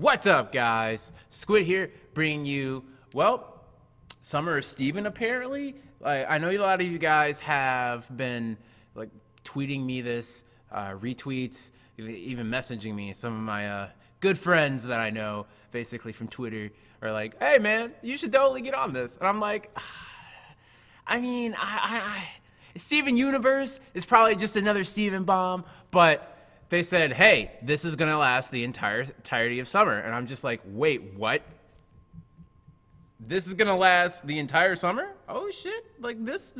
What's up, guys? Squid here, bringing you, well, Summer of Steven, apparently. I know a lot of you guys have been, like, tweeting me this, retweets, even messaging me. Some of my good friends that I know, basically from Twitter, are like, hey, man, you should totally get on this. And I'm like, Steven Universe is probably just another Steven bomb, but they said, hey, this is gonna last the entirety of summer. And I'm just like, wait, what? This is gonna last the entire summer? Oh shit, like this,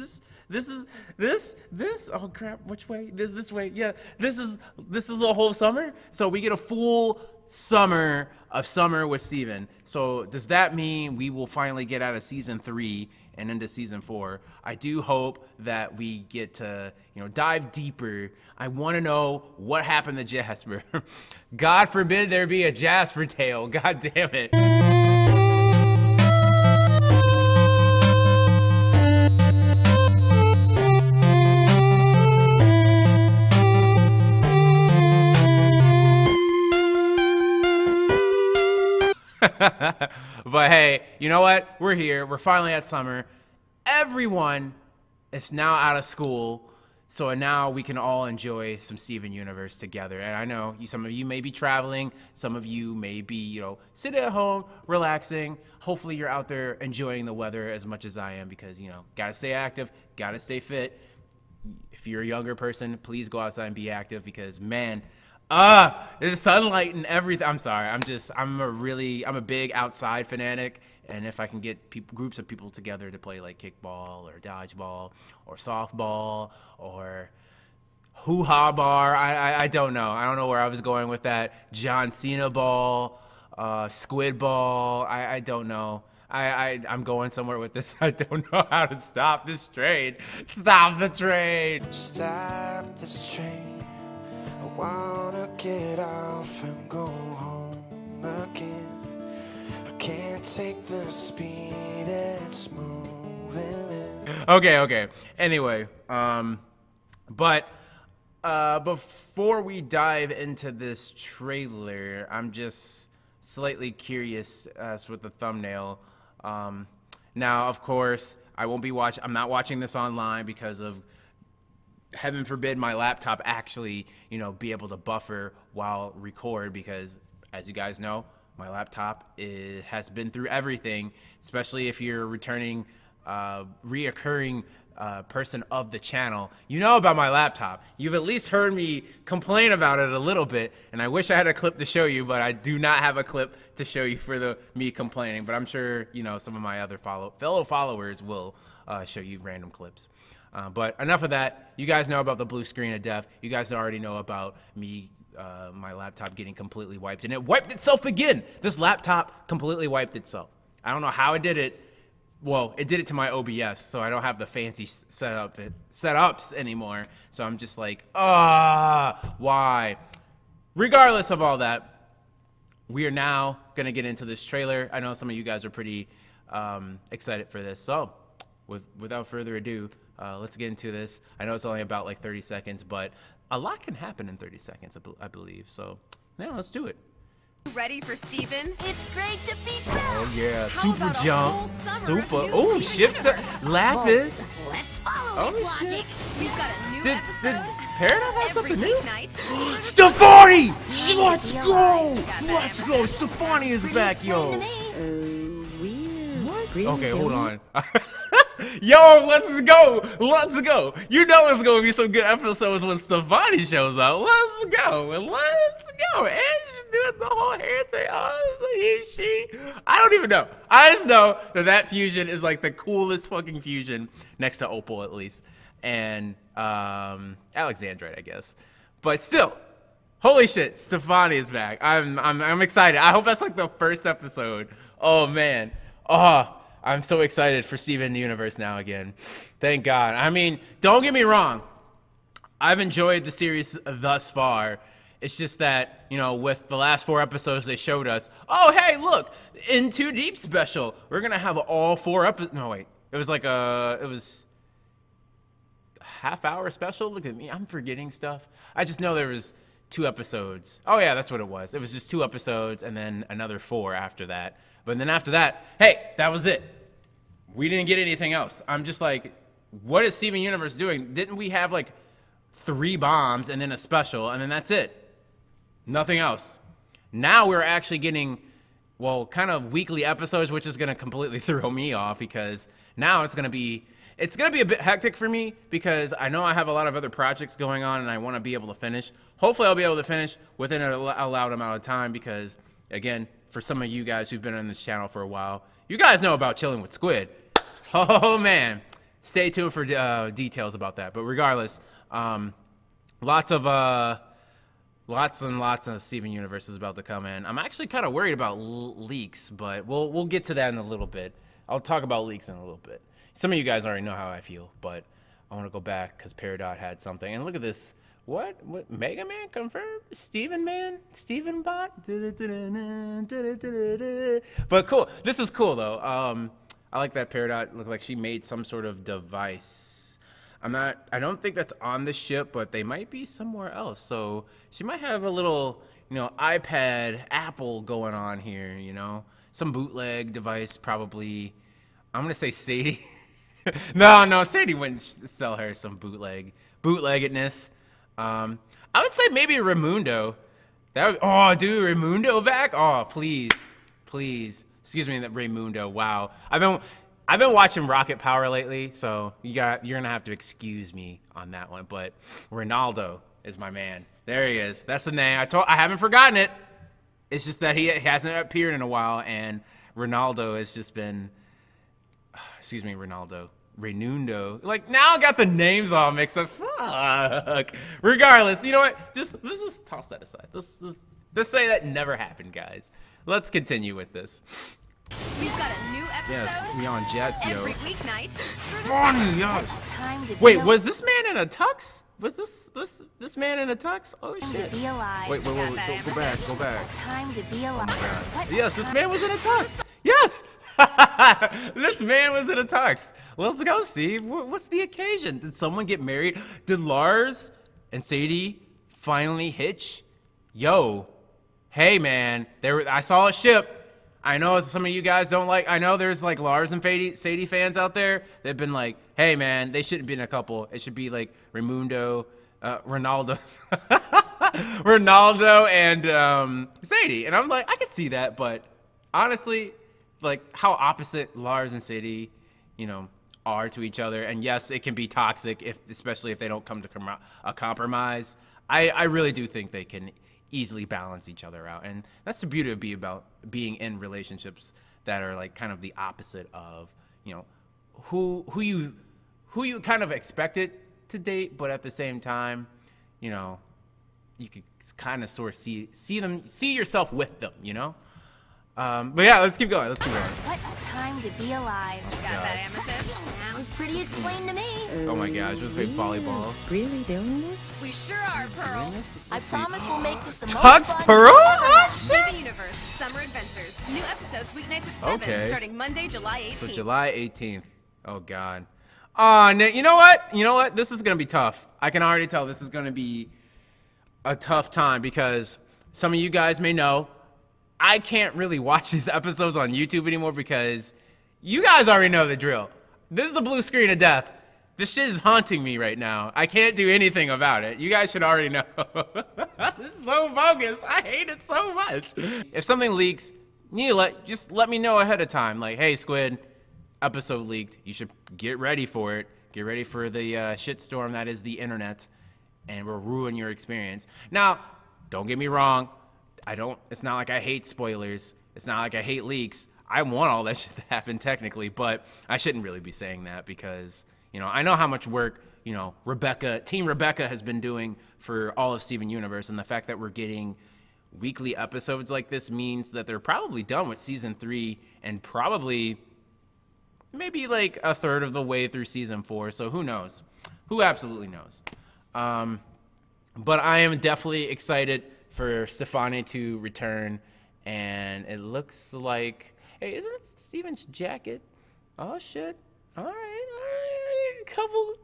oh crap, which way? This way, yeah. This is the whole summer? So we get a full summer of Summer with Steven. So does that mean we will finally get out of season 3 and into season 4? I do hope that we get to, you know, dive deeper. I want to know what happened to Jasper. God forbid there be a Jasper tale. God damn it. But hey, you know what? We're here. We're finally at summer. Everyone is now out of school, so now we can all enjoy some Steven Universe together. And I know some of you may be traveling. Some of you may be, you know, sitting at home, relaxing. Hopefully you're out there enjoying the weather as much as I am because, you know, gotta stay active, gotta stay fit. If you're a younger person, please go outside and be active because, man, the sunlight and everything. I'm sorry. I'm a big outside fanatic. And if I can get groups of people together to play like kickball or dodgeball or softball or hoo-ha bar, I don't know. I don't know where I was going with that. John Cena ball, squid ball. I don't know. I'm going somewhere with this. I don't know how to stop this train. Stop the train. Stop this train. I wanna get off and go home again. I can't take the speed it's moving in. Okay. Anyway, before we dive into this trailer, I'm just slightly curious as with the thumbnail. Now, of course, I'm not watching this online because of, heaven forbid, my laptop actually, you know, be able to buffer while record, because as you guys know, my laptop has been through everything, especially if you're returning reoccurring person of the channel. You know about my laptop. You've at least heard me complain about it a little bit, and I wish I had a clip to show you, but I do not have a clip to show you for me complaining, but I'm sure, you know, some of my other fellow followers will show you random clips. But enough of that. You guys know about the blue screen of death. You guys already know about me, my laptop getting completely wiped. And it wiped itself again. This laptop completely wiped itself. I don't know how it did it. Well, it did it to my OBS, so I don't have the fancy setups anymore. So I'm just like, why? Regardless of all that, we are now going to get into this trailer. I know some of you guys are pretty excited for this. So without further ado, let's get into this. I know it's only about like 30 seconds, but a lot can happen in 30 seconds, I believe. So, yeah, let's do it. Ready for Steven? It's great to be back. Oh yeah, super jump, super. Oh, ships, Lapis. Let's follow this logic. We've got a new episode. Did Peridot have something new? Stefani, let's go. Let's go. Stefani is back, yo. Okay, hold on. Yo, let's go! Let's go! You know it's gonna be some good episodes when Stefani shows up. Let's go! Let's go! And she's doing the whole hair thing. Oh, she. I don't even know. I just know that fusion is like the coolest fucking fusion, next to Opal at least, and Alexandrite, I guess. But still, holy shit, Stefani is back. I'm excited. I hope that's like the first episode. Oh man. Oh. I'm so excited for Steven Universe now again. Thank God. I mean, don't get me wrong. I've enjoyed the series thus far. It's just that, you know, with the last 4 episodes they showed us, oh, hey, look, In Too Deep special. We're going to have all 4 episodes. No, wait. It was like a half hour special. Look at me. I'm forgetting stuff. I just know there was two episodes. Oh yeah, that's what it was. It was just 2 episodes and then another 4 after that. But then after that, hey, that was it. We didn't get anything else. I'm just like, what is Steven Universe doing? Didn't we have like 3 bombs and then a special and then that's it? Nothing else. Now we're actually getting, well, kind of weekly episodes, which is going to completely throw me off because now it's going to be a bit hectic for me because I know I have a lot of other projects going on and I want to be able to finish. Hopefully I'll be able to finish within an allowed amount of time because, again, for some of you guys who've been on this channel for a while, you guys know about Chilling with Squid. Oh, man. Stay tuned for details about that. But regardless, lots and lots of Steven Universe is about to come in. I'm actually kind of worried about leaks, but we'll get to that in a little bit. I'll talk about leaks in a little bit. Some of you guys already know how I feel, but I want to go back because Peridot had something. And look at this. What? Mega Man confirmed? Steven Man? Steven Bot? But cool. This is cool, though. I like that Peridot. Looked like she made some sort of device. I don't think that's on the ship, but they might be somewhere else. So she might have a little, you know, iPad, Apple going on here, you know? Some bootleg device, probably. I'm going to say Sadie. No, Sadie wouldn't sell her some bootleggedness. I would say maybe Raimundo. That would, oh, dude, Raimundo back? Oh, please. Excuse me, that Raimundo. Wow. I've been watching Rocket Power lately, so you're going to have to excuse me on that one, but Ronaldo is my man. There he is. That's the name. I haven't forgotten it. It's just that he hasn't appeared in a while and Ronaldo has just been, excuse me, Raimundo. Like, now I got the names all mixed up. Fuck. Regardless, you know what? Let's just toss that aside. Let's say that never happened, guys. Let's continue with this. We've got a new episode. Yes, we on Jets, yo. Every weeknight. Connie, yes. Wait, was this man in a tux? Was this man in a tux? Oh shit. Wait, go back. Time to be alive. Oh, yes, this man was in a tux. Yes. This man was in a tux. Let's go, Steve. What's the occasion? Did someone get married? Did Lars and Sadie finally hitch? Yo, hey man, I saw a ship. I know some of you guys don't like. I know there's like Lars and Sadie fans out there that've been like, hey man, they shouldn't be in a couple. It should be like Raimundo, Ronaldo and Sadie. And I'm like, I could see that, but honestly, like how opposite Lars and Sadie, you know, are to each other. And yes, it can be toxic, especially if they don't come to a compromise. I really do think they can easily balance each other out. And that's the beauty of being in relationships that are like kind of the opposite of, you know, who you kind of expected to date, but at the same time, you know, you could kind of sort of see yourself with them, you know? But yeah, let's keep going. What a time to be alive. Oh, got that amethyst. Sounds pretty explained to me. Oh my gosh, let's play volleyball. Really doing this? We sure are, Pearl. I promise we'll make this the most fun. Tux Pearl? Steven Universe Summer Adventures. New episodes weeknights at 7, okay, starting Monday, July 18th. So July 18th. Oh god. Now, you know what? This is going to be tough. I can already tell this is going to be a tough time because some of you guys may know I can't really watch these episodes on YouTube anymore because you guys already know the drill. This is a blue screen of death. This shit is haunting me right now. I can't do anything about it. You guys should already know. It's so bogus. I hate it so much. If something leaks, just let me know ahead of time. Like, hey, Squid, episode leaked. You should get ready for it. Get ready for the shitstorm that is the internet, and will ruin your experience. Now, don't get me wrong. It's not like I hate spoilers. It's not like I hate leaks. I want all that shit to happen technically, but I shouldn't really be saying that because, you know, I know how much work, you know, Team Rebecca has been doing for all of Steven Universe, and the fact that we're getting weekly episodes like this means that they're probably done with season 3 and probably maybe like a third of the way through season 4, so who knows? Who absolutely knows? But I am definitely excited for Stefani to return, and it looks like, hey, isn't it Steven's jacket? Oh shit! All right, couple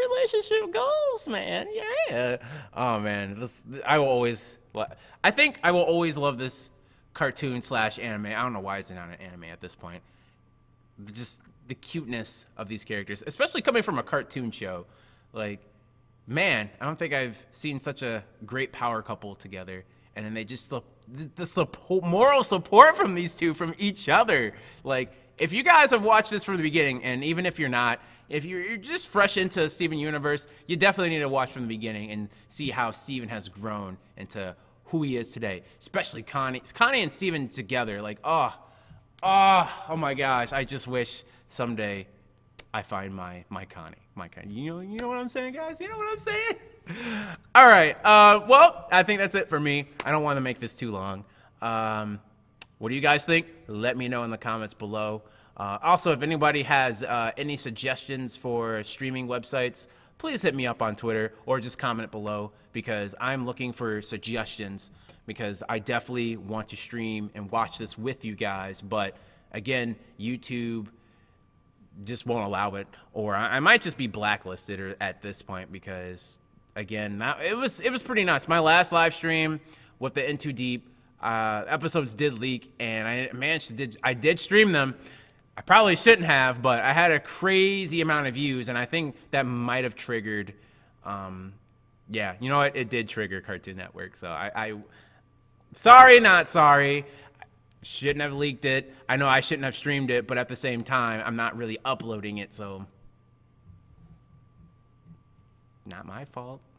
relationship goals, man. Yeah. Oh man, this I think I will always love this cartoon slash anime. I don't know why it's not an anime at this point. Just the cuteness of these characters, especially coming from a cartoon show. Like, man, I don't think I've seen such a great power couple together. And then they just the support, moral support from these two, from each other. Like, if you guys have watched this from the beginning, and even if you're not, if you're just fresh into Steven Universe, you definitely need to watch from the beginning and see how Steven has grown into who he is today. Especially Connie. Connie and Steven together. Like, oh my gosh, I just wish someday I find my Connie. My Connie. You know what I'm saying, guys? You know what I'm saying? All right. Well, I think that's it for me. I don't want to make this too long. What do you guys think? Let me know in the comments below. Also, if anybody has any suggestions for streaming websites, please hit me up on Twitter or just comment below, because I'm looking for suggestions, because I definitely want to stream and watch this with you guys. But again, YouTube just won't allow it, or I might just be blacklisted or at this point, because again, it was pretty nuts. My last live stream with the In Too Deep episodes did leak, and I did stream them. I probably shouldn't have, but I had a crazy amount of views, and I think that might have triggered yeah, you know what, it did trigger Cartoon Network. So I sorry, not sorry. Shouldn't have leaked it. I know I shouldn't have streamed it, but at the same time, I'm not really uploading it, so not my fault.